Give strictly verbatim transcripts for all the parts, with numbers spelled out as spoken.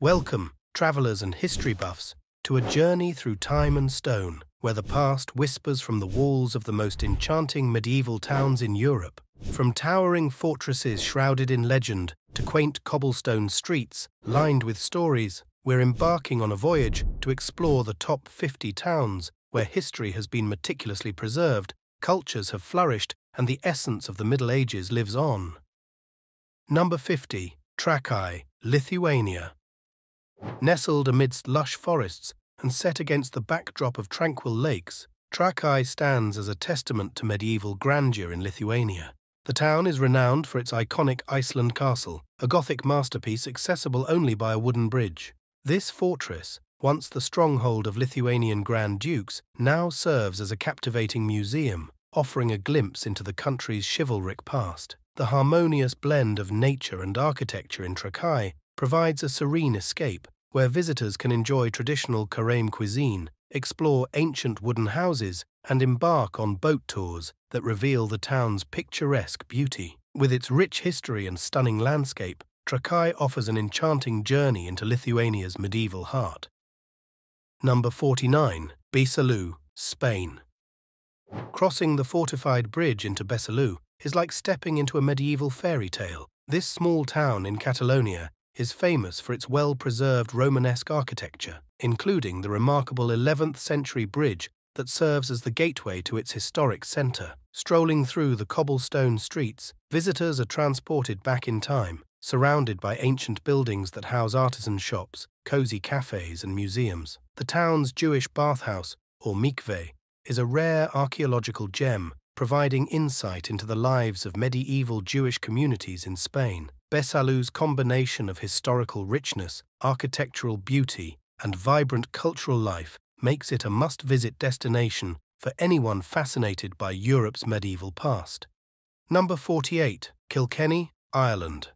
Welcome, travellers and history buffs, to a journey through time and stone, where the past whispers from the walls of the most enchanting medieval towns in Europe. From towering fortresses shrouded in legend to quaint cobblestone streets lined with stories, we're embarking on a voyage to explore the top fifty towns where history has been meticulously preserved, cultures have flourished, and the essence of the Middle Ages lives on. Number fifty. Trakai, Lithuania. Nestled amidst lush forests and set against the backdrop of tranquil lakes, Trakai stands as a testament to medieval grandeur in Lithuania. The town is renowned for its iconic Iceland Castle, a Gothic masterpiece accessible only by a wooden bridge. This fortress, once the stronghold of Lithuanian Grand Dukes, now serves as a captivating museum, offering a glimpse into the country's chivalric past. The harmonious blend of nature and architecture in Trakai provides a serene escape, where visitors can enjoy traditional Karem cuisine, explore ancient wooden houses, and embark on boat tours that reveal the town's picturesque beauty. With its rich history and stunning landscape, Trakai offers an enchanting journey into Lithuania's medieval heart. Number forty-nine. Besalú, Spain. Crossing the fortified bridge into Besalú is like stepping into a medieval fairy tale. This small town in Catalonia is famous for its well-preserved Romanesque architecture, including the remarkable eleventh century bridge that serves as the gateway to its historic centre. Strolling through the cobblestone streets, visitors are transported back in time, surrounded by ancient buildings that house artisan shops, cosy cafes and museums. The town's Jewish bathhouse, or mikveh, is a rare archaeological gem, providing insight into the lives of medieval Jewish communities in Spain. Besalú's combination of historical richness, architectural beauty, and vibrant cultural life makes it a must-visit destination for anyone fascinated by Europe's medieval past. Number forty-eight. Kilkenny, Ireland.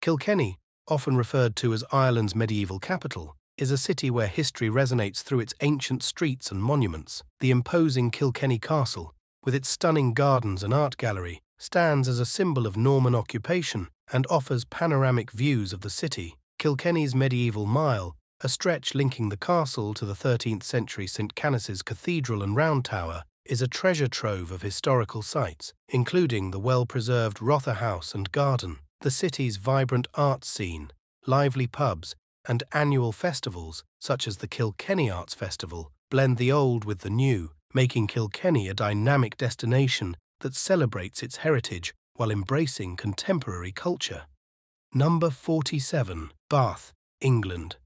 Kilkenny, often referred to as Ireland's medieval capital, is a city where history resonates through its ancient streets and monuments. The imposing Kilkenny Castle, with its stunning gardens and art gallery, stands as a symbol of Norman occupation and offers panoramic views of the city. Kilkenny's medieval mile, a stretch linking the castle to the thirteenth century Saint Canis's Cathedral and Round Tower, is a treasure trove of historical sites, including the well-preserved Rotha House and Garden. The city's vibrant arts scene, lively pubs, and annual festivals, such as the Kilkenny Arts Festival, blend the old with the new, making Kilkenny a dynamic destination that celebrates its heritage while embracing contemporary culture. Number forty-seven. Bath, England.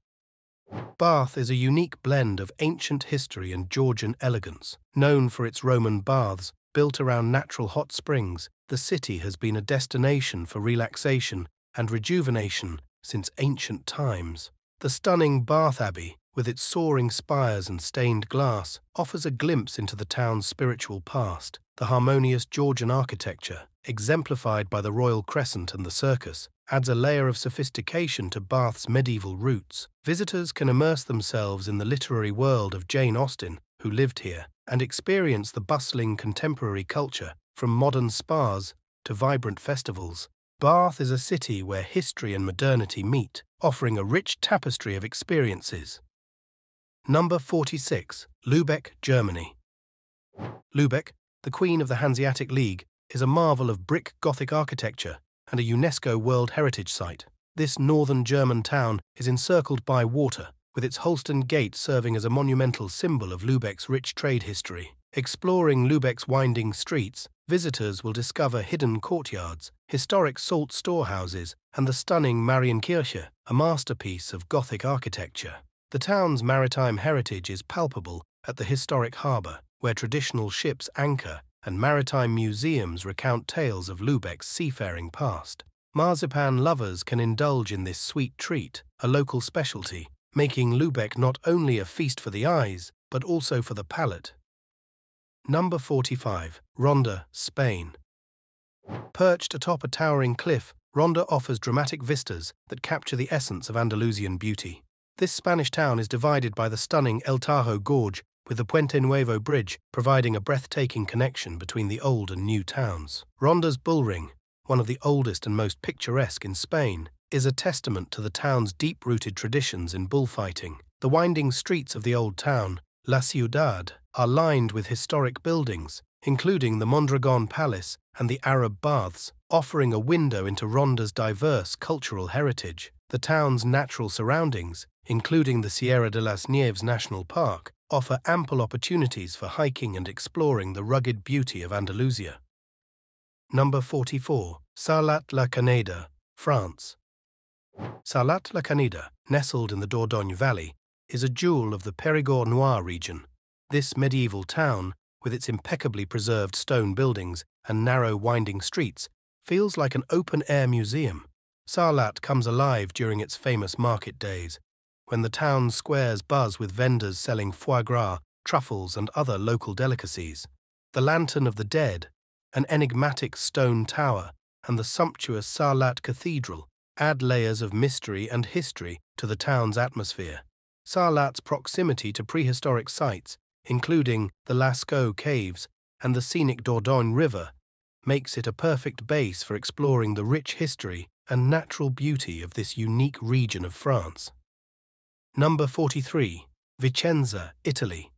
Bath is a unique blend of ancient history and Georgian elegance. Known for its Roman baths built around natural hot springs, the city has been a destination for relaxation and rejuvenation since ancient times. The stunning Bath Abbey, with its soaring spires and stained glass, offers a glimpse into the town's spiritual past. The harmonious Georgian architecture, exemplified by the Royal Crescent and the Circus, adds a layer of sophistication to Bath's medieval roots. Visitors can immerse themselves in the literary world of Jane Austen, who lived here, and experience the bustling contemporary culture, from modern spas to vibrant festivals. Bath is a city where history and modernity meet, offering a rich tapestry of experiences. Number forty-six. Lübeck, Germany. Lübeck, the Queen of the Hanseatic League, is a marvel of brick Gothic architecture and a UNESCO World Heritage Site. This northern German town is encircled by water, with its Holsten Gate serving as a monumental symbol of Lübeck's rich trade history. Exploring Lübeck's winding streets, visitors will discover hidden courtyards, historic salt storehouses, and the stunning Marienkirche, a masterpiece of Gothic architecture. The town's maritime heritage is palpable at the historic harbour, where traditional ships anchor and maritime museums recount tales of Lübeck's seafaring past. Marzipan lovers can indulge in this sweet treat, a local specialty, making Lübeck not only a feast for the eyes, but also for the palate. Number forty-five. Ronda, Spain. Perched atop a towering cliff, Ronda offers dramatic vistas that capture the essence of Andalusian beauty. This Spanish town is divided by the stunning El Tajo Gorge, with the Puente Nuevo Bridge providing a breathtaking connection between the old and new towns. Ronda's bullring, one of the oldest and most picturesque in Spain, is a testament to the town's deep-rooted traditions in bullfighting. The winding streets of the old town, La Ciudad, are lined with historic buildings, including the Mondragon Palace and the Arab Baths, offering a window into Ronda's diverse cultural heritage. The town's natural surroundings, including the Sierra de las Nieves National Park, offer ample opportunities for hiking and exploring the rugged beauty of Andalusia. Number forty-four. Sarlat-la-Canéda, France. Sarlat-la-Canéda, nestled in the Dordogne Valley, is a jewel of the Périgord Noir region. This medieval town, with its impeccably preserved stone buildings and narrow winding streets, feels like an open-air museum. Sarlat comes alive during its famous market days, when the town's squares buzz with vendors selling foie gras, truffles and other local delicacies. The Lantern of the Dead, an enigmatic stone tower, and the sumptuous Sarlat Cathedral add layers of mystery and history to the town's atmosphere. Sarlat's proximity to prehistoric sites, including the Lascaux Caves and the scenic Dordogne River, makes it a perfect base for exploring the rich history and natural beauty of this unique region of France. Number forty-three. Vicenza, Italy.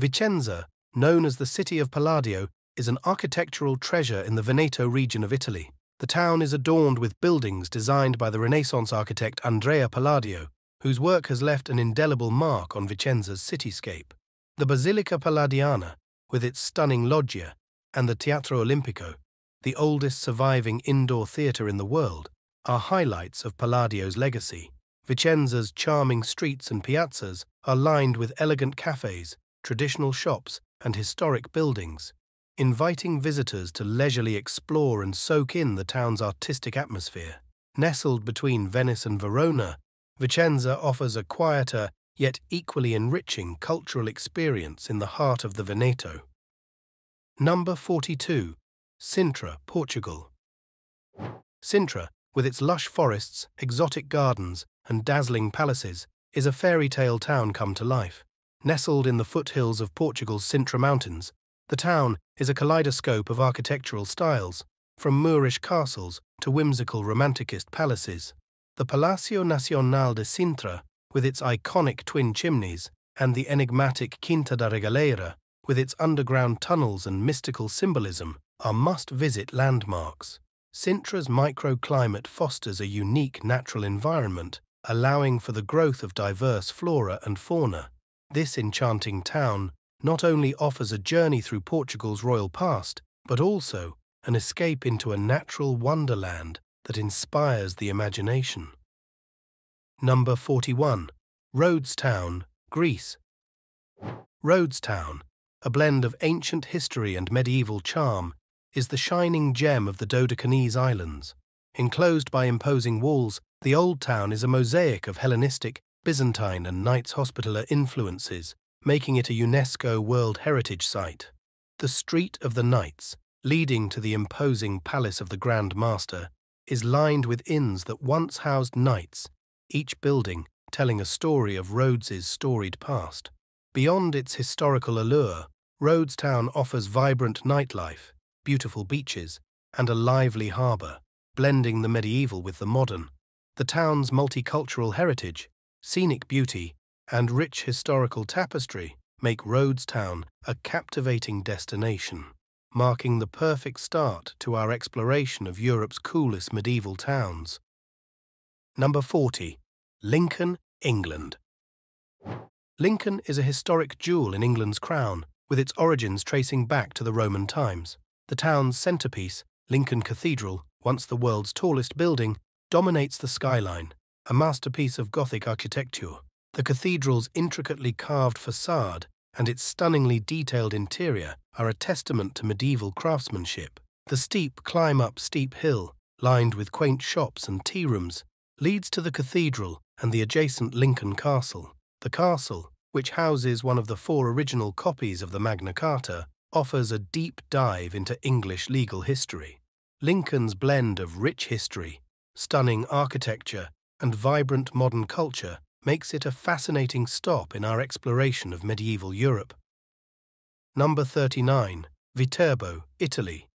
Vicenza, known as the City of Palladio, is an architectural treasure in the Veneto region of Italy. The town is adorned with buildings designed by the Renaissance architect Andrea Palladio, whose work has left an indelible mark on Vicenza's cityscape. The Basilica Palladiana, with its stunning loggia, and the Teatro Olimpico, the oldest surviving indoor theatre in the world, are highlights of Palladio's legacy. Vicenza's charming streets and piazzas are lined with elegant cafes, traditional shops, and historic buildings, inviting visitors to leisurely explore and soak in the town's artistic atmosphere. Nestled between Venice and Verona, Vicenza offers a quieter yet equally enriching cultural experience in the heart of the Veneto. Number forty-two. Sintra, Portugal. Sintra, with its lush forests, exotic gardens, and dazzling palaces, is a fairy tale town come to life. Nestled in the foothills of Portugal's Sintra Mountains, the town is a kaleidoscope of architectural styles, from Moorish castles to whimsical Romanticist palaces. The Palácio Nacional de Sintra, with its iconic twin chimneys, and the enigmatic Quinta da Regaleira, with its underground tunnels and mystical symbolism, are must-visit landmarks. Sintra's microclimate fosters a unique natural environment, allowing for the growth of diverse flora and fauna. This enchanting town not only offers a journey through Portugal's royal past, but also an escape into a natural wonderland that inspires the imagination. Number forty-one. Rhodes Town, Greece. Rhodes Town, a blend of ancient history and medieval charm, is the shining gem of the Dodecanese Islands. Enclosed by imposing walls, the old town is a mosaic of Hellenistic, Byzantine and Knights Hospitaller influences, making it a UNESCO World Heritage Site. The Street of the Knights, leading to the imposing Palace of the Grand Master, is lined with inns that once housed knights, each building telling a story of Rhodes's storied past. Beyond its historical allure, Rhodes Town offers vibrant nightlife, beautiful beaches, and a lively harbour, blending the medieval with the modern. The town's multicultural heritage, scenic beauty, and rich historical tapestry make Rhodes Town a captivating destination, marking the perfect start to our exploration of Europe's coolest medieval towns. Number forty. Lincoln, England. Lincoln is a historic jewel in England's crown, with its origins tracing back to the Roman times. The town's centrepiece, Lincoln Cathedral, once the world's tallest building, dominates the skyline, a masterpiece of Gothic architecture. The cathedral's intricately carved facade and its stunningly detailed interior are a testament to medieval craftsmanship. The steep climb-up steep hill, lined with quaint shops and tea rooms, leads to the cathedral and the adjacent Lincoln Castle. The castle, which houses one of the four original copies of the Magna Carta, offers a deep dive into English legal history. Lincoln's blend of rich history, stunning architecture, and vibrant modern culture makes it a fascinating stop in our exploration of medieval Europe. Number thirty-nine. Viterbo, Italy.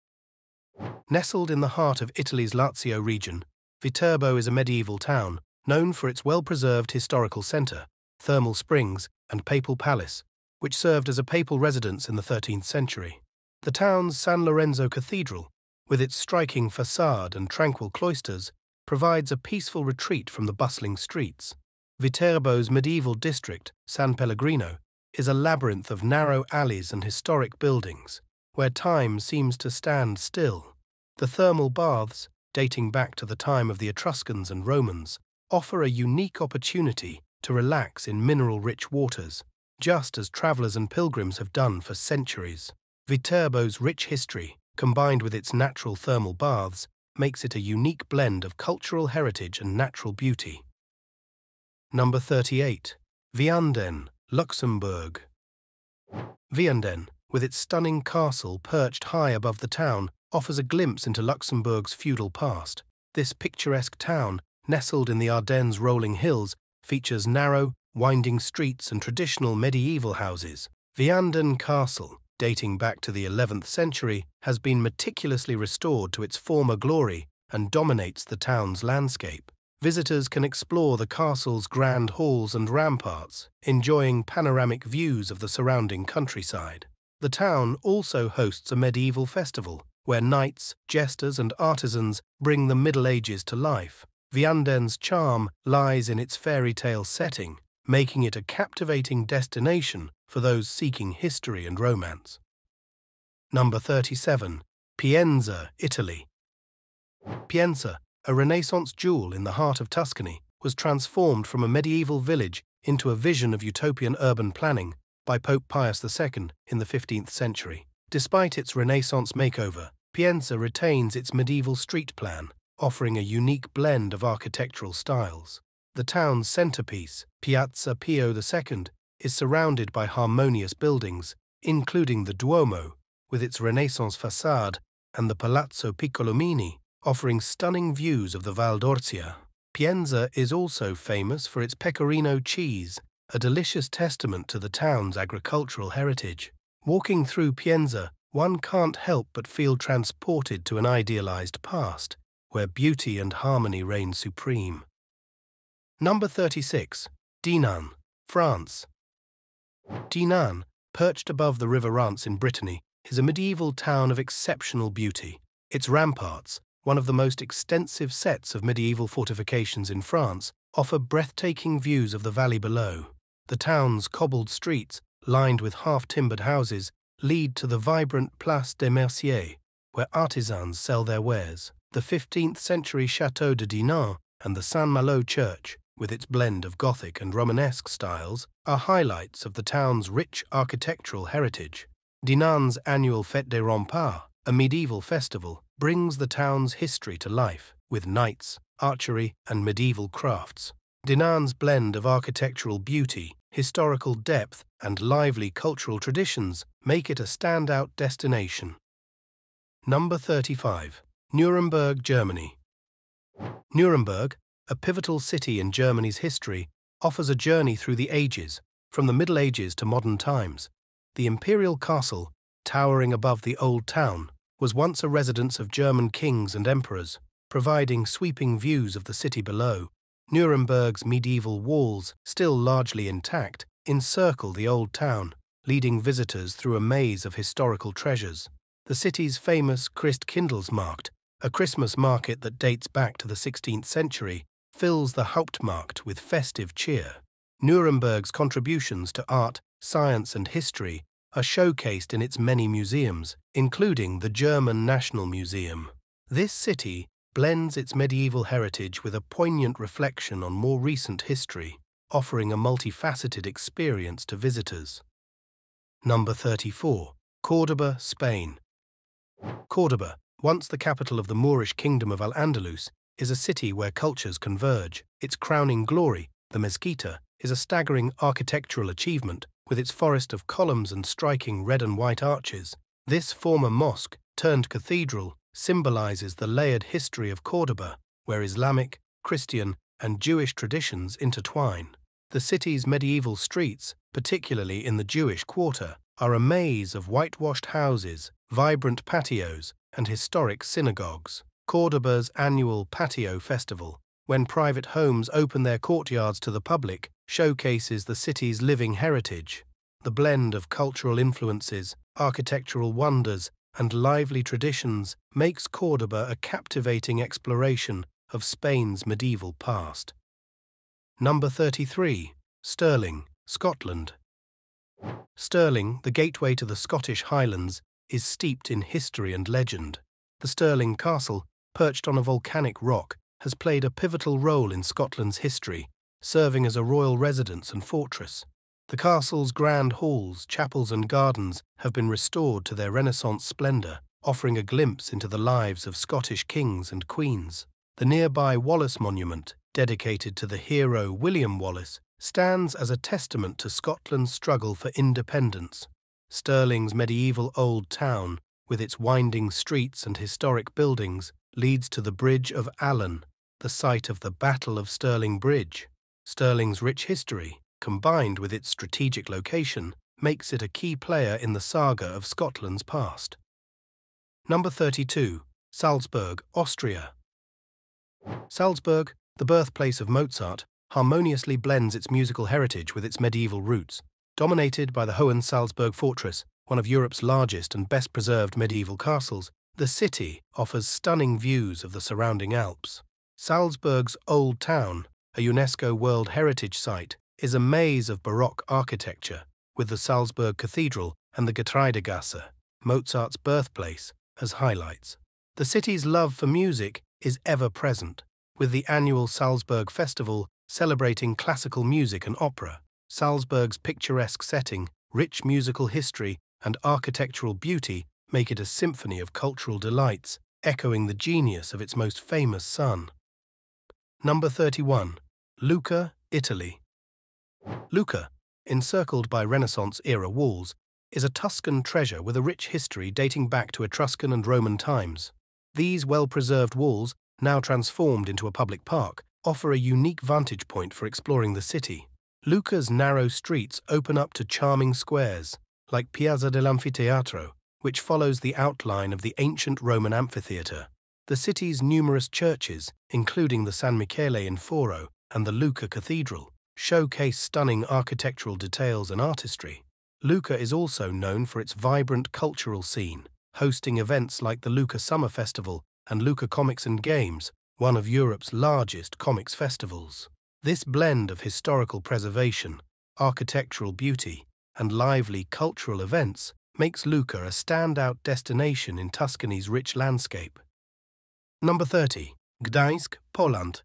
Nestled in the heart of Italy's Lazio region, Viterbo is a medieval town, known for its well-preserved historical centre, thermal springs, and papal palace, which served as a papal residence in the thirteenth century. The town's San Lorenzo Cathedral, with its striking facade and tranquil cloisters, provides a peaceful retreat from the bustling streets. Viterbo's medieval district, San Pellegrino, is a labyrinth of narrow alleys and historic buildings, where time seems to stand still. The thermal baths, dating back to the time of the Etruscans and Romans, offer a unique opportunity to relax in mineral-rich waters, just as travellers and pilgrims have done for centuries. Viterbo's rich history, combined with its natural thermal baths, makes it a unique blend of cultural heritage and natural beauty. Number thirty-eight. Vianden, Luxembourg. Vianden, with its stunning castle perched high above the town, offers a glimpse into Luxembourg's feudal past. This picturesque town, nestled in the Ardennes' rolling hills, features narrow, winding streets and traditional medieval houses. Vianden Castle, dating back to the eleventh century, has been meticulously restored to its former glory and dominates the town's landscape. Visitors can explore the castle's grand halls and ramparts, enjoying panoramic views of the surrounding countryside. The town also hosts a medieval festival, where knights, jesters, and artisans bring the Middle Ages to life. Vianden's charm lies in its fairy tale setting, making it a captivating destination for those seeking history and romance. Number thirty-seven. Pienza, Italy. Pienza, a Renaissance jewel in the heart of Tuscany, was transformed from a medieval village into a vision of utopian urban planning by Pope Pius the Second in the fifteenth century. Despite its Renaissance makeover, Pienza retains its medieval street plan, offering a unique blend of architectural styles. The town's centerpiece, Piazza Pio the Second, is surrounded by harmonious buildings, including the Duomo, with its Renaissance facade, and the Palazzo Piccolomini, offering stunning views of the Val d'Orcia. Pienza is also famous for its pecorino cheese, a delicious testament to the town's agricultural heritage. Walking through Pienza, one can't help but feel transported to an idealized past, where beauty and harmony reign supreme. Number thirty-six. Dinan, France. Dinan, perched above the River Rance in Brittany, is a medieval town of exceptional beauty. Its ramparts, one of the most extensive sets of medieval fortifications in France, offer breathtaking views of the valley below. The town's cobbled streets, lined with half-timbered houses, lead to the vibrant Place des Merciers, where artisans sell their wares. The fifteenth century Chateau de Dinan and the Saint-Malo Church, with its blend of Gothic and Romanesque styles, are highlights of the town's rich architectural heritage. Dinan's annual Fête des Remparts, a medieval festival, brings the town's history to life, with knights, archery, and medieval crafts. Dinan's blend of architectural beauty, historical depth, and lively cultural traditions make it a standout destination. Number thirty-five. Nuremberg, Germany. Nuremberg, a pivotal city in Germany's history, offers a journey through the ages, from the Middle Ages to modern times. The imperial castle, towering above the old town, was once a residence of German kings and emperors, providing sweeping views of the city below. Nuremberg's medieval walls, still largely intact, encircle the old town, leading visitors through a maze of historical treasures. The city's famous Christkindlesmarkt, a Christmas market that dates back to the sixteenth century, fills the Hauptmarkt with festive cheer. Nuremberg's contributions to art, science, and history are showcased in its many museums, including the German National Museum. This city blends its medieval heritage with a poignant reflection on more recent history, offering a multifaceted experience to visitors. Number thirty-four. Córdoba, Spain. Córdoba, once the capital of the Moorish kingdom of Al-Andalus, is a city where cultures converge. Its crowning glory, the mezquita, is a staggering architectural achievement, with its forest of columns and striking red and white arches. This former mosque, turned cathedral, symbolizes the layered history of Córdoba, where Islamic, Christian, and Jewish traditions intertwine. The city's medieval streets, particularly in the Jewish quarter, are a maze of whitewashed houses, vibrant patios, and historic synagogues. Córdoba's annual patio festival, when private homes open their courtyards to the public, showcases the city's living heritage, the blend of cultural influences, architectural wonders, and lively traditions makes Córdoba a captivating exploration of Spain's medieval past. Number thirty-three. Stirling, Scotland. Stirling, the gateway to the Scottish Highlands, is steeped in history and legend. The Stirling Castle, perched on a volcanic rock, has played a pivotal role in Scotland's history, serving as a royal residence and fortress. The castle's grand halls, chapels and gardens have been restored to their Renaissance splendour, offering a glimpse into the lives of Scottish kings and queens. The nearby Wallace Monument, dedicated to the hero William Wallace, stands as a testament to Scotland's struggle for independence. Stirling's medieval old town, with its winding streets and historic buildings, leads to the Bridge of Allan, the site of the Battle of Stirling Bridge. Stirling's rich history, combined with its strategic location, makes it a key player in the saga of Scotland's past. Number thirty-two. Salzburg, Austria. Salzburg, the birthplace of Mozart, harmoniously blends its musical heritage with its medieval roots. Dominated by the Hohensalzburg Fortress, one of Europe's largest and best-preserved medieval castles, the city offers stunning views of the surrounding Alps. Salzburg's Old Town, a UNESCO World Heritage Site, is a maze of Baroque architecture, with the Salzburg Cathedral and the Getreidegasse, Mozart's birthplace, as highlights. The city's love for music is ever-present, with the annual Salzburg Festival celebrating classical music and opera. Salzburg's picturesque setting, rich musical history, and architectural beauty make it a symphony of cultural delights, echoing the genius of its most famous son. Number thirty-one. Lucca, Italy. Lucca, encircled by Renaissance-era walls, is a Tuscan treasure with a rich history dating back to Etruscan and Roman times. These well-preserved walls, now transformed into a public park, offer a unique vantage point for exploring the city. Lucca's narrow streets open up to charming squares, like Piazza dell'Anfiteatro, which follows the outline of the ancient Roman amphitheatre. The city's numerous churches, including the San Michele in Foro and the Lucca Cathedral, showcase stunning architectural details and artistry. Lucca is also known for its vibrant cultural scene, hosting events like the Lucca Summer Festival and Lucca Comics and Games, one of Europe's largest comics festivals. This blend of historical preservation, architectural beauty, and lively cultural events makes Lucca a standout destination in Tuscany's rich landscape. Number thirty. Gdańsk, Poland.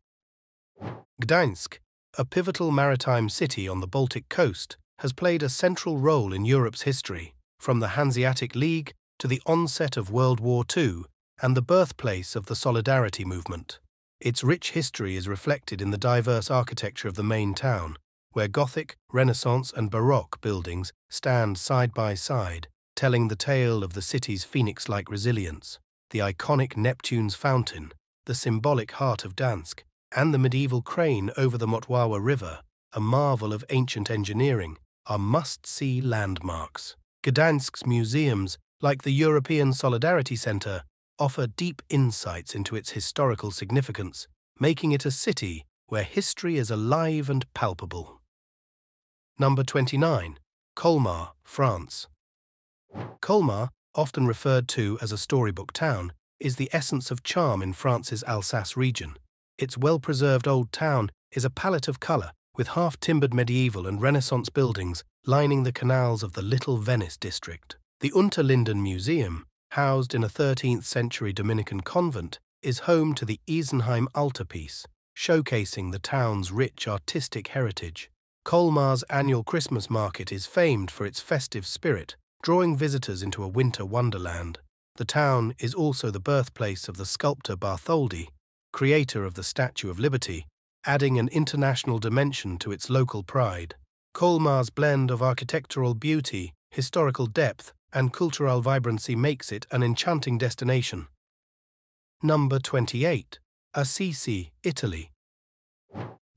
Gdańsk, a pivotal maritime city on the Baltic coast, has played a central role in Europe's history, from the Hanseatic League to the onset of World War Two and the birthplace of the Solidarity Movement. Its rich history is reflected in the diverse architecture of the main town, where Gothic, Renaissance and Baroque buildings stand side by side, telling the tale of the city's phoenix-like resilience. The iconic Neptune's Fountain, the symbolic heart of Gdańsk, and the medieval crane over the Motwawa River, a marvel of ancient engineering, are must-see landmarks. Gdańsk's museums, like the European Solidarity Centre, offer deep insights into its historical significance, making it a city where history is alive and palpable. Number twenty-nine. Colmar, France. Colmar, often referred to as a storybook town, is the essence of charm in France's Alsace region. Its well-preserved old town is a palette of colour, with half-timbered medieval and Renaissance buildings lining the canals of the Little Venice district. The Unterlinden Museum, housed in a thirteenth century Dominican convent, is home to the Isenheim altarpiece, showcasing the town's rich artistic heritage. Colmar's annual Christmas market is famed for its festive spirit, drawing visitors into a winter wonderland. The town is also the birthplace of the sculptor Bartholdi, creator of the Statue of Liberty, adding an international dimension to its local pride. Colmar's blend of architectural beauty, historical depth, and cultural vibrancy makes it an enchanting destination. Number twenty-eight. Assisi, Italy.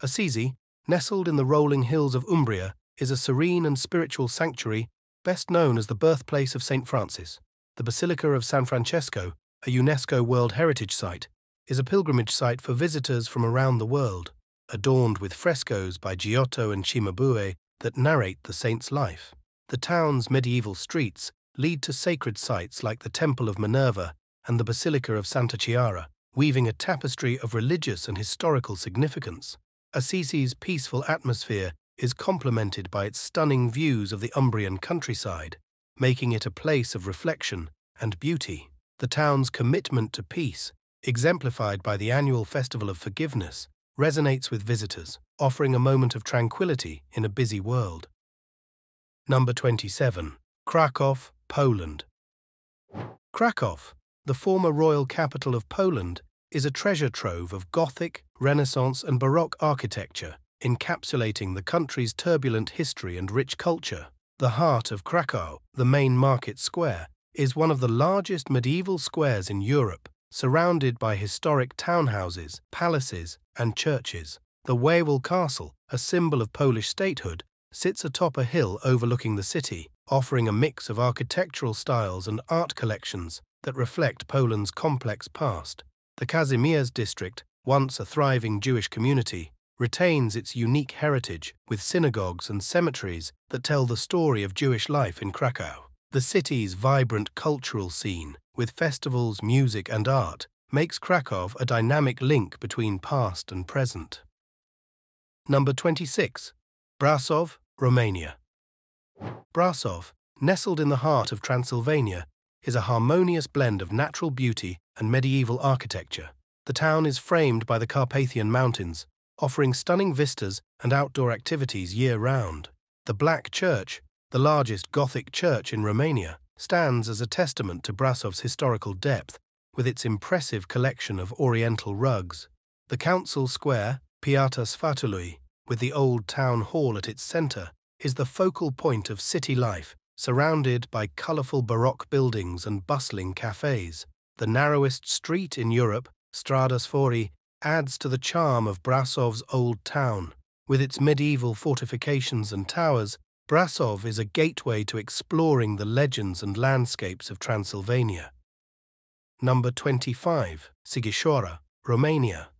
Assisi, nestled in the rolling hills of Umbria, is a serene and spiritual sanctuary best known as the birthplace of Saint Francis. The Basilica of San Francesco, a UNESCO World Heritage Site, is a pilgrimage site for visitors from around the world, adorned with frescoes by Giotto and Cimabue that narrate the saint's life. The town's medieval streets lead to sacred sites like the Temple of Minerva and the Basilica of Santa Chiara, weaving a tapestry of religious and historical significance. Assisi's peaceful atmosphere is complemented by its stunning views of the Umbrian countryside, making it a place of reflection and beauty. The town's commitment to peace, exemplified by the annual Festival of Forgiveness, resonates with visitors, offering a moment of tranquility in a busy world. Number twenty-seven. Krakow, Poland. Krakow, the former royal capital of Poland, is a treasure trove of Gothic, Renaissance and Baroque architecture, encapsulating the country's turbulent history and rich culture. The heart of Krakow, the main market square, is one of the largest medieval squares in Europe, surrounded by historic townhouses, palaces and churches. The Wawel Castle, a symbol of Polish statehood, sits atop a hill overlooking the city, offering a mix of architectural styles and art collections that reflect Poland's complex past. The Kazimierz district, once a thriving Jewish community, retains its unique heritage with synagogues and cemeteries that tell the story of Jewish life in Krakow. The city's vibrant cultural scene, with festivals, music and art, makes Krakow a dynamic link between past and present. Number twenty-six. Brașov, Romania. Brașov, nestled in the heart of Transylvania, is a harmonious blend of natural beauty and medieval architecture. The town is framed by the Carpathian Mountains, offering stunning vistas and outdoor activities year-round. The Black Church, the largest Gothic church in Romania, stands as a testament to Brașov's historical depth, with its impressive collection of Oriental rugs. The Council Square, Piața Sfatului, with the old town hall at its centre, is the focal point of city life, surrounded by colourful Baroque buildings and bustling cafes. The narrowest street in Europe, Strada Sforii, adds to the charm of Brașov's old town. With its medieval fortifications and towers, Brașov is a gateway to exploring the legends and landscapes of Transylvania. Number twenty-five. Sighișoara, Romania.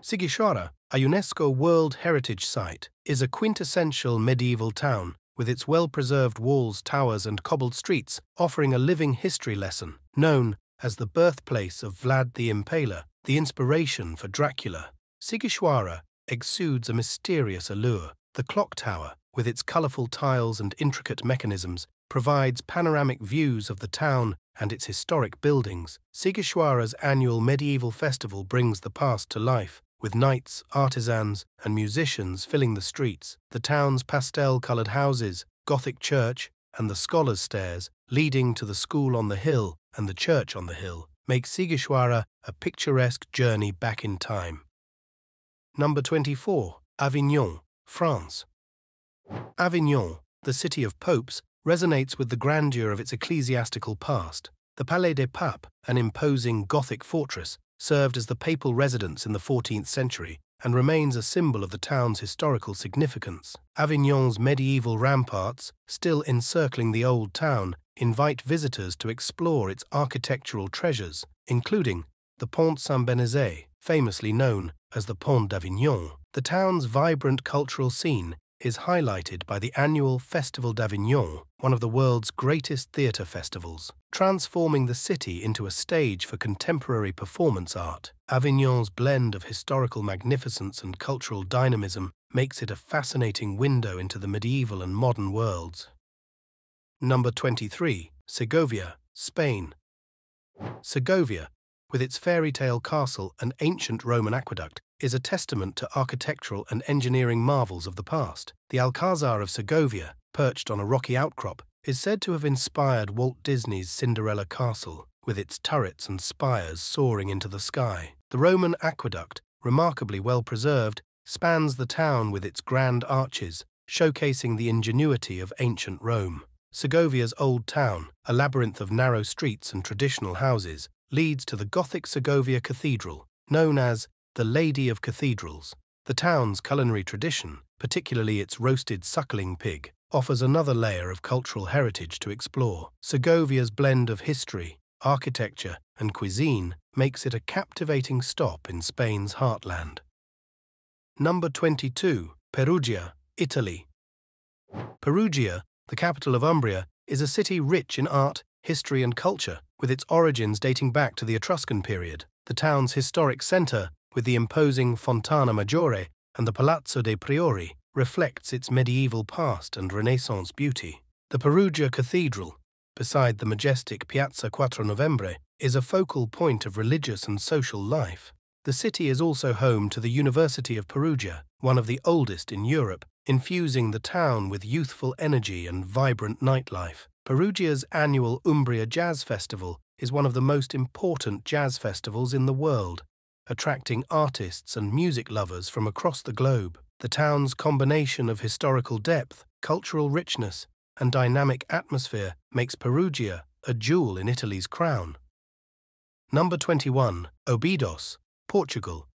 Sighișoara, a UNESCO World Heritage Site, is a quintessential medieval town, with its well-preserved walls, towers and cobbled streets offering a living history lesson. Known as the birthplace of Vlad the Impaler, the inspiration for Dracula, Sighișoara exudes a mysterious allure. The clock tower, with its colourful tiles and intricate mechanisms, provides panoramic views of the town and its historic buildings. Sighișoara's annual medieval festival brings the past to life, with knights, artisans and musicians filling the streets. The town's pastel-coloured houses, Gothic church and the scholars' stairs leading to the school on the hill and the church on the hill make Sighișoara a picturesque journey back in time. Number twenty-four. Avignon, France. Avignon, the city of popes, resonates with the grandeur of its ecclesiastical past. The Palais des Papes, an imposing Gothic fortress, served as the papal residence in the fourteenth century and remains a symbol of the town's historical significance. Avignon's medieval ramparts, still encircling the old town, invite visitors to explore its architectural treasures, including the Pont Saint-Benezet, famously known as the Pont d'Avignon. The town's vibrant cultural scene is highlighted by the annual Festival d'Avignon, one of the world's greatest theatre festivals, transforming the city into a stage for contemporary performance art. Avignon's blend of historical magnificence and cultural dynamism makes it a fascinating window into the medieval and modern worlds. Number twenty-three. Segovia, Spain. Segovia, with its fairy tale castle and ancient Roman aqueduct, is a testament to architectural and engineering marvels of the past. The Alcázar of Segovia, perched on a rocky outcrop, is said to have inspired Walt Disney's Cinderella Castle, with its turrets and spires soaring into the sky. The Roman aqueduct, remarkably well preserved, spans the town with its grand arches, showcasing the ingenuity of ancient Rome. Segovia's old town, a labyrinth of narrow streets and traditional houses, leads to the Gothic Segovia Cathedral, known as the Lady of Cathedrals. The town's culinary tradition, particularly its roasted suckling pig, offers another layer of cultural heritage to explore. Segovia's blend of history, architecture, and cuisine makes it a captivating stop in Spain's heartland. Number twenty-two. Perugia, Italy. Perugia, the capital of Umbria, is a city rich in art, history and culture, with its origins dating back to the Etruscan period. The town's historic centre, with the imposing Fontana Maggiore and the Palazzo dei Priori, reflects its medieval past and Renaissance beauty. The Perugia Cathedral, beside the majestic Piazza Quattro Novembre, is a focal point of religious and social life. The city is also home to the University of Perugia, one of the oldest in Europe, infusing the town with youthful energy and vibrant nightlife. Perugia's annual Umbria Jazz Festival is one of the most important jazz festivals in the world, attracting artists and music lovers from across the globe. The town's combination of historical depth, cultural richness, and dynamic atmosphere makes Perugia a jewel in Italy's crown. Number twenty-one. Óbidos, Portugal.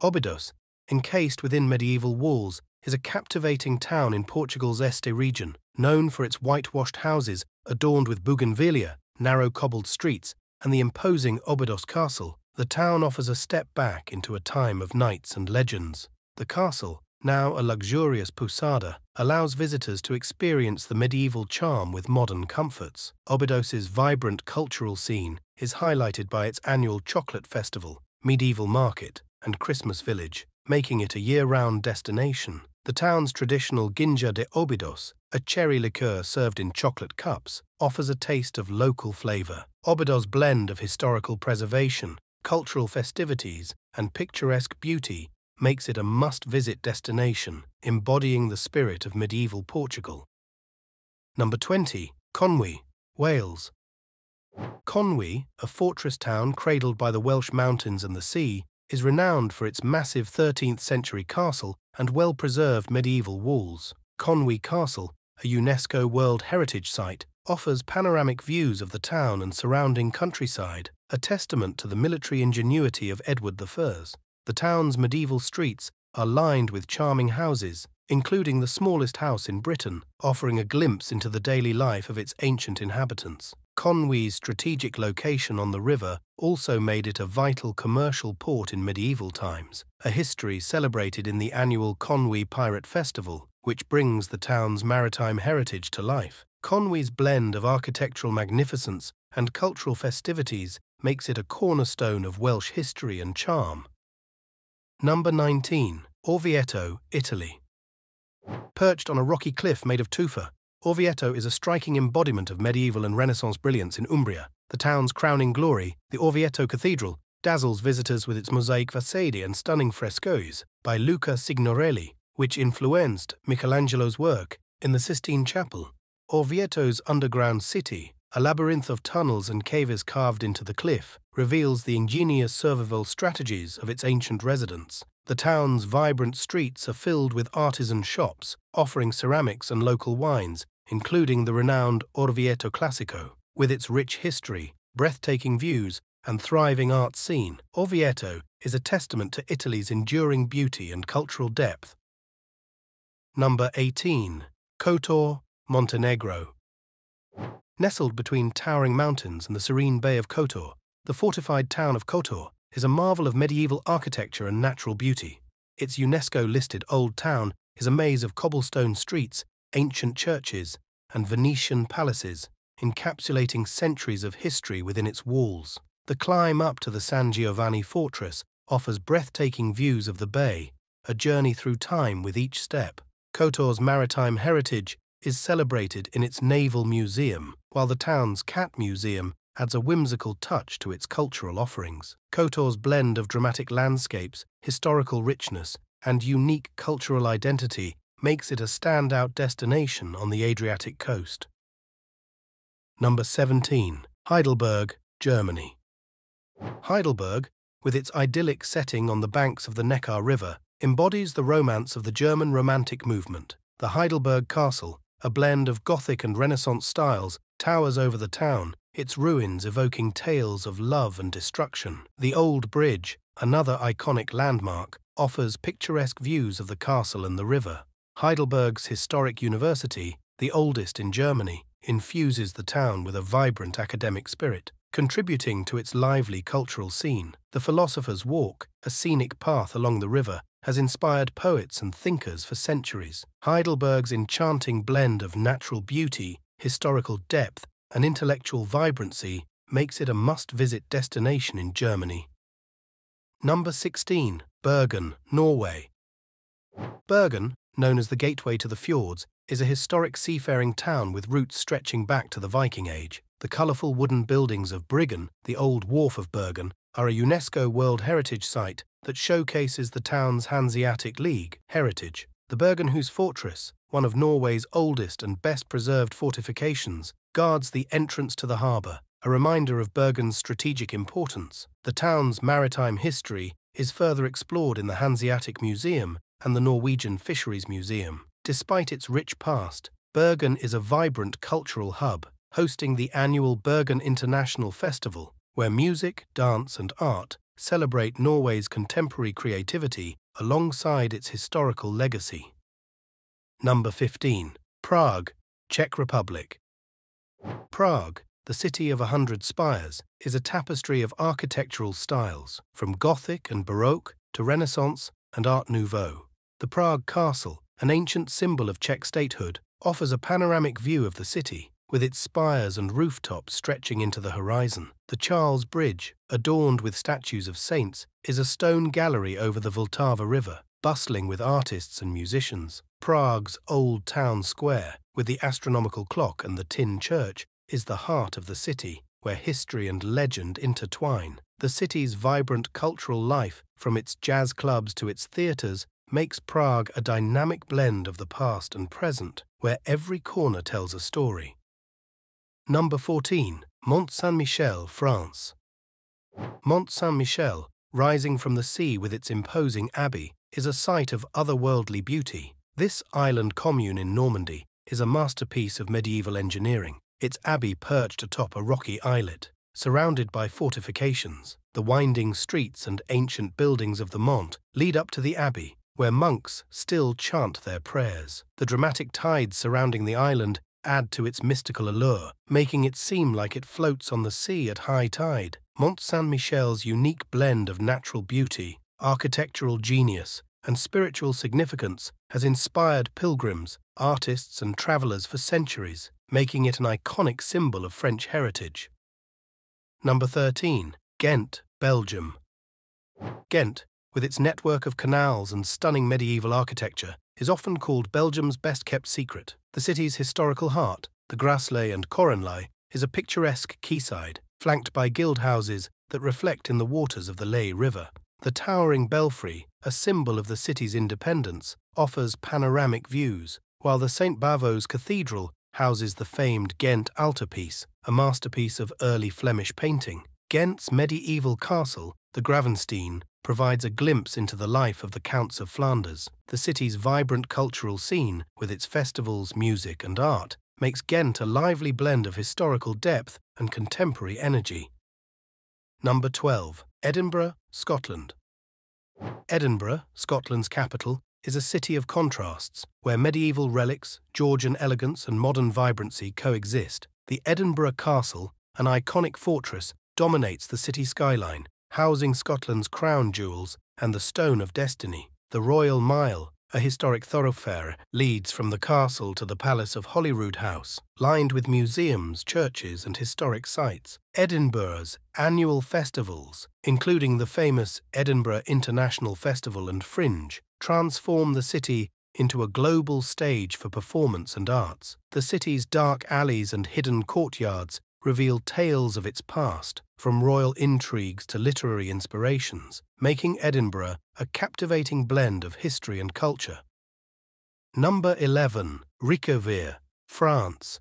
Óbidos, encased within medieval walls, is a captivating town in Portugal's Este region, known for its whitewashed houses adorned with bougainvillea, narrow cobbled streets, and the imposing Óbidos Castle. The town offers a step back into a time of knights and legends. The castle, now a luxurious posada, allows visitors to experience the medieval charm with modern comforts. Óbidos's vibrant cultural scene is highlighted by its annual chocolate festival, medieval market, and Christmas village, making it a year-round destination. The town's traditional Ginja de Óbidos, a cherry liqueur served in chocolate cups, offers a taste of local flavour. Óbidos' blend of historical preservation, cultural festivities, and picturesque beauty makes it a must-visit destination, embodying the spirit of medieval Portugal. Number twenty. Conwy, Wales. Conwy, a fortress town cradled by the Welsh mountains and the sea, is renowned for its massive thirteenth century castle and well-preserved medieval walls. Conwy Castle, a UNESCO World Heritage Site, offers panoramic views of the town and surrounding countryside, a testament to the military ingenuity of Edward the First. The town's medieval streets are lined with charming houses, including the smallest house in Britain, offering a glimpse into the daily life of its ancient inhabitants. Conwy's strategic location on the river also made it a vital commercial port in medieval times, a history celebrated in the annual Conwy Pirate Festival, which brings the town's maritime heritage to life. Conwy's blend of architectural magnificence and cultural festivities makes it a cornerstone of Welsh history and charm. Number nineteen. Orvieto, Italy. Perched on a rocky cliff made of tufa, Orvieto is a striking embodiment of medieval and Renaissance brilliance in Umbria. The town's crowning glory, the Orvieto Cathedral, dazzles visitors with its mosaic facade and stunning frescoes by Luca Signorelli, which influenced Michelangelo's work in the Sistine Chapel. Orvieto's underground city, a labyrinth of tunnels and caves carved into the cliff, reveals the ingenious survival strategies of its ancient residents. The town's vibrant streets are filled with artisan shops, offering ceramics and local wines, including the renowned Orvieto Classico. With its rich history, breathtaking views, and thriving art scene, Orvieto is a testament to Italy's enduring beauty and cultural depth. Number eighteen. Kotor, Montenegro. Nestled between towering mountains and the serene bay of Kotor, the fortified town of Kotor is a marvel of medieval architecture and natural beauty. Its UNESCO-listed old town is a maze of cobblestone streets, ancient churches, and Venetian palaces, encapsulating centuries of history within its walls. The climb up to the San Giovanni fortress offers breathtaking views of the bay, a journey through time with each step. Kotor's maritime heritage is celebrated in its naval museum, while the town's cat museum adds a whimsical touch to its cultural offerings. Kotor's blend of dramatic landscapes, historical richness, and unique cultural identity makes it a standout destination on the Adriatic coast. Number seventeen. Heidelberg, Germany. Heidelberg, with its idyllic setting on the banks of the Neckar River, embodies the romance of the German Romantic movement. The Heidelberg Castle, a blend of Gothic and Renaissance styles, towers over the town, its ruins evoking tales of love and destruction. The Old Bridge, another iconic landmark, offers picturesque views of the castle and the river. Heidelberg's historic university, the oldest in Germany, infuses the town with a vibrant academic spirit. Contributing to its lively cultural scene, the Philosopher's Walk, a scenic path along the river, has inspired poets and thinkers for centuries. Heidelberg's enchanting blend of natural beauty, historical depth, and intellectual vibrancy makes it a must-visit destination in Germany. Number sixteen. Bergen, Norway. Bergen, known as the Gateway to the Fjords, is a historic seafaring town with roots stretching back to the Viking Age. The colourful wooden buildings of Briggen, the old wharf of Bergen, are a UNESCO World Heritage Site that showcases the town's Hanseatic League heritage. The Bergenhus Fortress, one of Norway's oldest and best preserved fortifications, guards the entrance to the harbour, a reminder of Bergen's strategic importance. The town's maritime history is further explored in the Hanseatic Museum and the Norwegian Fisheries Museum. Despite its rich past, Bergen is a vibrant cultural hub, hosting the annual Bergen International Festival, where music, dance and art celebrate Norway's contemporary creativity alongside its historical legacy. Number fifteen. Prague, Czech Republic. Prague, the city of a hundred spires, is a tapestry of architectural styles, from Gothic and Baroque to Renaissance and Art Nouveau. The Prague Castle, an ancient symbol of Czech statehood, offers a panoramic view of the city, with its spires and rooftops stretching into the horizon. The Charles Bridge, adorned with statues of saints, is a stone gallery over the Vltava River, bustling with artists and musicians. Prague's Old Town Square, with the astronomical clock and the tin church, is the heart of the city, where history and legend intertwine. The city's vibrant cultural life, from its jazz clubs to its theatres, makes Prague a dynamic blend of the past and present, where every corner tells a story. Number fourteen. Mont-Saint-Michel, France. Mont-Saint-Michel, rising from the sea with its imposing abbey, is a site of otherworldly beauty. This island commune in Normandy is a masterpiece of medieval engineering, its abbey perched atop a rocky islet. Surrounded by fortifications, the winding streets and ancient buildings of the Mont lead up to the abbey, where monks still chant their prayers. The dramatic tides surrounding the island add to its mystical allure, making it seem like it floats on the sea at high tide. Mont Saint-Michel's unique blend of natural beauty, architectural genius, and spiritual significance has inspired pilgrims, artists, and travellers for centuries, making it an iconic symbol of French heritage. Number thirteen. Ghent, Belgium. Ghent, with its network of canals and stunning medieval architecture, is often called Belgium's best-kept secret. The city's historical heart, the Graslay and Coronlay, is a picturesque quayside, flanked by guild houses that reflect in the waters of the Lay River. The towering belfry, a symbol of the city's independence, offers panoramic views, while the Saint Bavo's Cathedral houses the famed Ghent altarpiece, a masterpiece of early Flemish painting. Ghent's medieval castle, the Gravenstein, provides a glimpse into the life of the Counts of Flanders. The city's vibrant cultural scene, with its festivals, music and art, makes Ghent a lively blend of historical depth and contemporary energy. Number twelve. Edinburgh, Scotland. Edinburgh, Scotland's capital, is a city of contrasts, where medieval relics, Georgian elegance and modern vibrancy coexist. The Edinburgh Castle, an iconic fortress, dominates the city skyline, housing Scotland's crown jewels and the Stone of Destiny. The Royal Mile, a historic thoroughfare, leads from the castle to the Palace of Holyrood House, lined with museums, churches and historic sites. Edinburgh's annual festivals, including the famous Edinburgh International Festival and Fringe, transform the city into a global stage for performance and arts. The city's dark alleys and hidden courtyards reveal tales of its past, from royal intrigues to literary inspirations, making Edinburgh a captivating blend of history and culture. Number eleven. Riquewihr, France.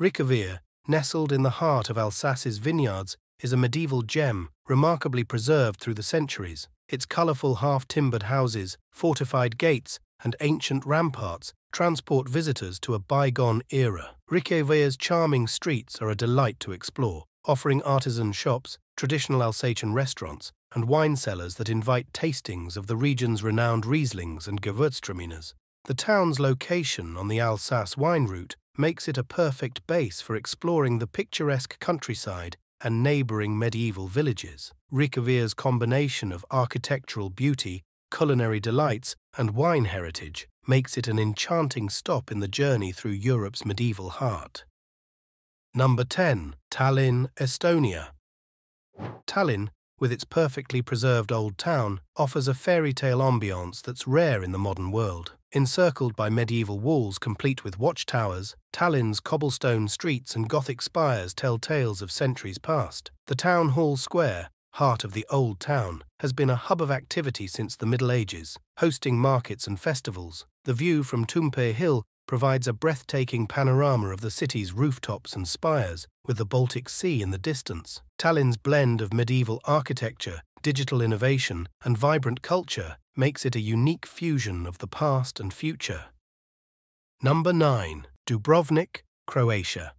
Riquewihr, nestled in the heart of Alsace's vineyards, is a medieval gem remarkably preserved through the centuries. Its colourful half-timbered houses, fortified gates, and ancient ramparts transport visitors to a bygone era. Riquewir's charming streets are a delight to explore, offering artisan shops, traditional Alsatian restaurants, and wine cellars that invite tastings of the region's renowned Rieslings and Gewürztraminers. The town's location on the Alsace wine route makes it a perfect base for exploring the picturesque countryside and neighbouring medieval villages, Ricavilla's combination of architectural beauty, culinary delights, and wine heritage makes it an enchanting stop in the journey through Europe's medieval heart. Number ten. Tallinn, Estonia. Tallinn, with its perfectly preserved old town, offers a fairy tale ambience that's rare in the modern world. Encircled by medieval walls complete with watchtowers, Tallinn's cobblestone streets and Gothic spires tell tales of centuries past. The town hall square, heart of the old town, has been a hub of activity since the Middle Ages, hosting markets and festivals. The view from Tumpe Hill provides a breathtaking panorama of the city's rooftops and spires, with the Baltic Sea in the distance. Tallinn's blend of medieval architecture, digital innovation, and vibrant culture makes it a unique fusion of the past and future. Number nine. Dubrovnik, Croatia.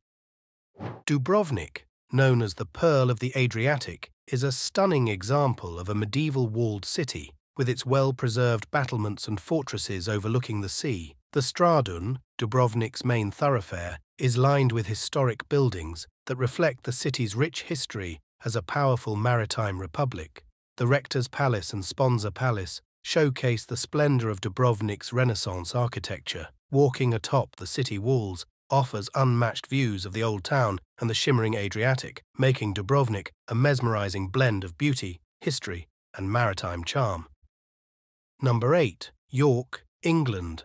Dubrovnik, known as the Pearl of the Adriatic, is a stunning example of a medieval walled city, with its well-preserved battlements and fortresses overlooking the sea. The Stradun, Dubrovnik's main thoroughfare, is lined with historic buildings that reflect the city's rich history as a powerful maritime republic. The Rector's Palace and Sponza Palace showcase the splendour of Dubrovnik's Renaissance architecture. Walking atop the city walls offers unmatched views of the old town and the shimmering Adriatic, making Dubrovnik a mesmerising blend of beauty, history, and maritime charm. Number eight. York, England.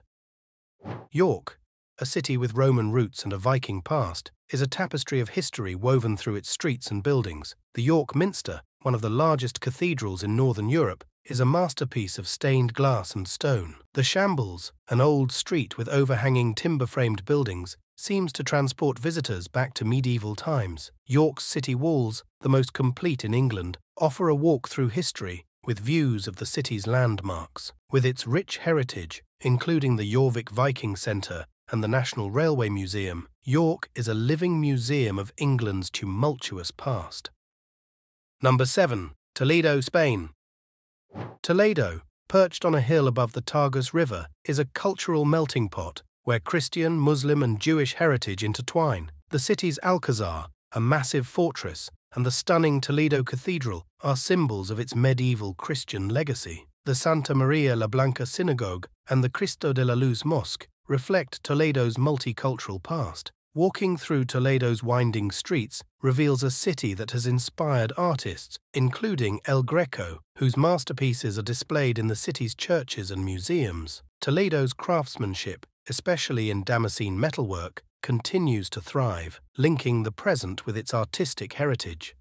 York, a city with Roman roots and a Viking past, is a tapestry of history woven through its streets and buildings. The York Minster, one of the largest cathedrals in northern Europe, is a masterpiece of stained glass and stone. The Shambles, an old street with overhanging timber-framed buildings, seems to transport visitors back to medieval times. York's city walls, the most complete in England, offer a walk through history with views of the city's landmarks. With its rich heritage, including the Jorvik Viking Centre and the National Railway Museum, York is a living museum of England's tumultuous past. Number seven. Toledo, Spain. Toledo, perched on a hill above the Tagus River, is a cultural melting pot where Christian, Muslim and Jewish heritage intertwine. The city's Alcazar, a massive fortress, and the stunning Toledo Cathedral are symbols of its medieval Christian legacy. The Santa Maria la Blanca Synagogue and the Cristo de la Luz Mosque reflect Toledo's multicultural past. Walking through Toledo's winding streets reveals a city that has inspired artists, including El Greco, whose masterpieces are displayed in the city's churches and museums. Toledo's craftsmanship, especially in Damascene metalwork, continues to thrive, linking the present with its artistic heritage.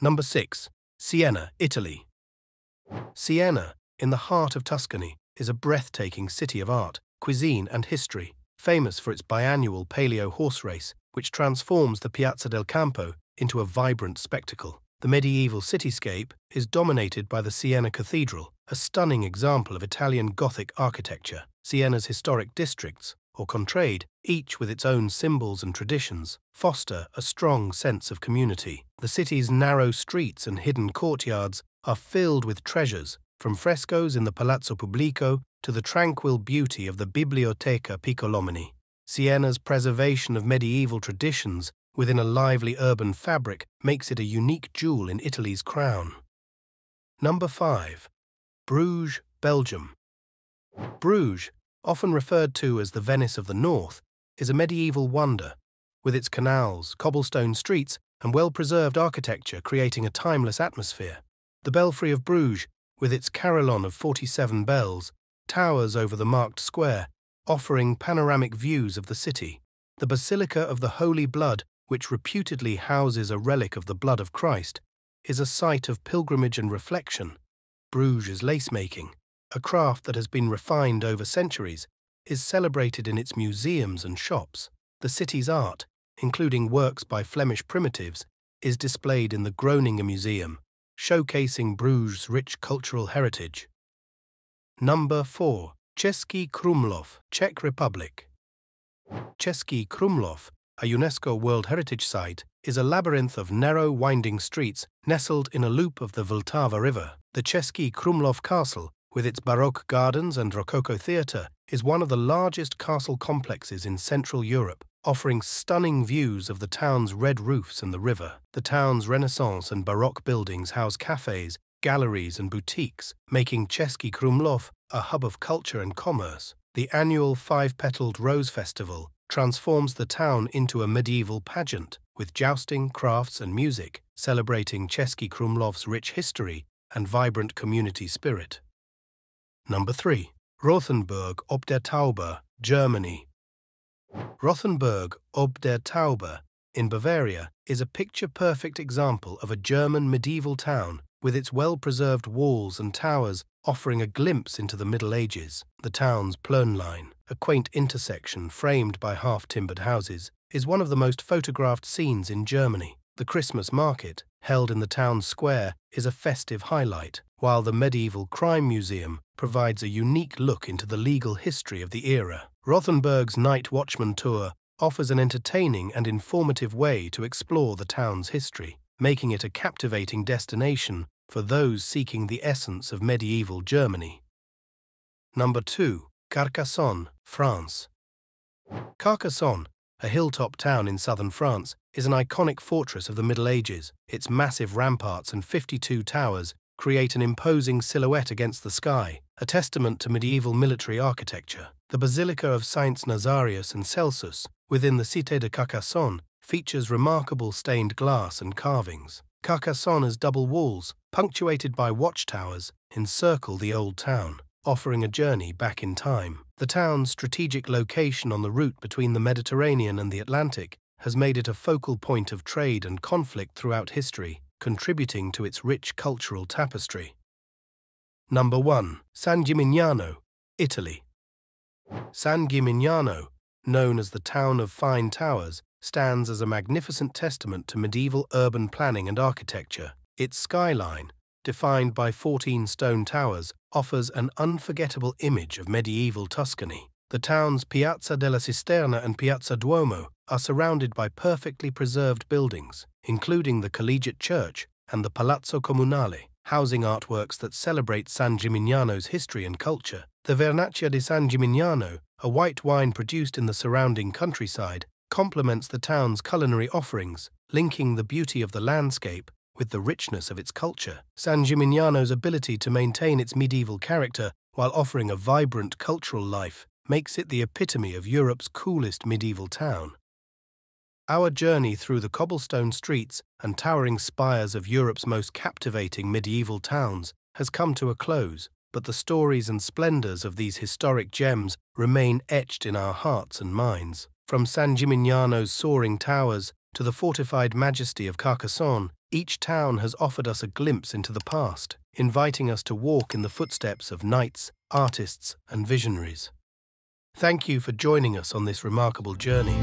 Number six. Siena, Italy. Siena, in the heart of Tuscany, is a breathtaking city of art, cuisine and history, famous for its biannual paleo horse race, which transforms the Piazza del Campo into a vibrant spectacle. The medieval cityscape is dominated by the Siena Cathedral, a stunning example of Italian Gothic architecture. Siena's historic districts, or contrade, each with its own symbols and traditions, foster a strong sense of community. The city's narrow streets and hidden courtyards are filled with treasures, from frescoes in the Palazzo Pubblico to the tranquil beauty of the Biblioteca Piccolomini. Siena's preservation of medieval traditions within a lively urban fabric makes it a unique jewel in Italy's crown. Number five. Bruges, Belgium. Bruges, often referred to as the Venice of the North, is a medieval wonder, with its canals, cobblestone streets, and well-preserved architecture creating a timeless atmosphere. The belfry of Bruges, with its carillon of forty-seven bells, towers over the marked square, offering panoramic views of the city. The Basilica of the Holy Blood, which reputedly houses a relic of the blood of Christ, is a site of pilgrimage and reflection. Bruges lace-making, a craft that has been refined over centuries, is celebrated in its museums and shops. The city's art, including works by Flemish primitives, is displayed in the Groninger Museum, showcasing Bruges' rich cultural heritage. Number four. Český Krumlov, Czech Republic. Český Krumlov, a UNESCO World Heritage Site, is a labyrinth of narrow, winding streets nestled in a loop of the Vltava River. The Český Krumlov Castle, with its Baroque gardens and Rococo theatre, is one of the largest castle complexes in Central Europe, offering stunning views of the town's red roofs and the river. The town's Renaissance and Baroque buildings house cafes, galleries and boutiques, making Český Krumlov a hub of culture and commerce. The annual Five-Petaled Rose Festival transforms the town into a medieval pageant, with jousting, crafts and music, celebrating Český Krumlov's rich history and vibrant community spirit. Number three. Rothenburg ob der Tauber, Germany. Rothenburg ob der Tauber in Bavaria is a picture-perfect example of a German medieval town, with its well-preserved walls and towers offering a glimpse into the Middle Ages. The town's Plönlein, a quaint intersection framed by half-timbered houses, is one of the most photographed scenes in Germany. The Christmas market, held in the town square, is a festive highlight, while the medieval crime museum provides a unique look into the legal history of the era. Rothenburg's Night Watchman Tour offers an entertaining and informative way to explore the town's history, making it a captivating destination for those seeking the essence of medieval Germany. Number two. Carcassonne, France. Carcassonne, a hilltop town in southern France, is an iconic fortress of the Middle Ages. Its massive ramparts and fifty-two towers create an imposing silhouette against the sky, a testament to medieval military architecture. The Basilica of Saints Nazarius and Celsus, within the Cité de Carcassonne, features remarkable stained glass and carvings. Carcassonne's double walls, punctuated by watchtowers, encircle the old town, offering a journey back in time. The town's strategic location on the route between the Mediterranean and the Atlantic has made it a focal point of trade and conflict throughout history, contributing to its rich cultural tapestry. Number one. San Gimignano, Italy. San Gimignano, known as the Town of Fine Towers, stands as a magnificent testament to medieval urban planning and architecture. Its skyline, defined by fourteen stone towers, offers an unforgettable image of medieval Tuscany. The town's Piazza della Cisterna and Piazza Duomo are surrounded by perfectly preserved buildings, including the Collegiate Church and the Palazzo Comunale, housing artworks that celebrate San Gimignano's history and culture. The Vernaccia di San Gimignano, a white wine produced in the surrounding countryside, complements the town's culinary offerings, linking the beauty of the landscape with the richness of its culture. San Gimignano's ability to maintain its medieval character while offering a vibrant cultural life makes it the epitome of Europe's coolest medieval town. Our journey through the cobblestone streets and towering spires of Europe's most captivating medieval towns has come to a close, but the stories and splendors of these historic gems remain etched in our hearts and minds. From San Gimignano's soaring towers to the fortified majesty of Carcassonne, each town has offered us a glimpse into the past, inviting us to walk in the footsteps of knights, artists, and visionaries. Thank you for joining us on this remarkable journey.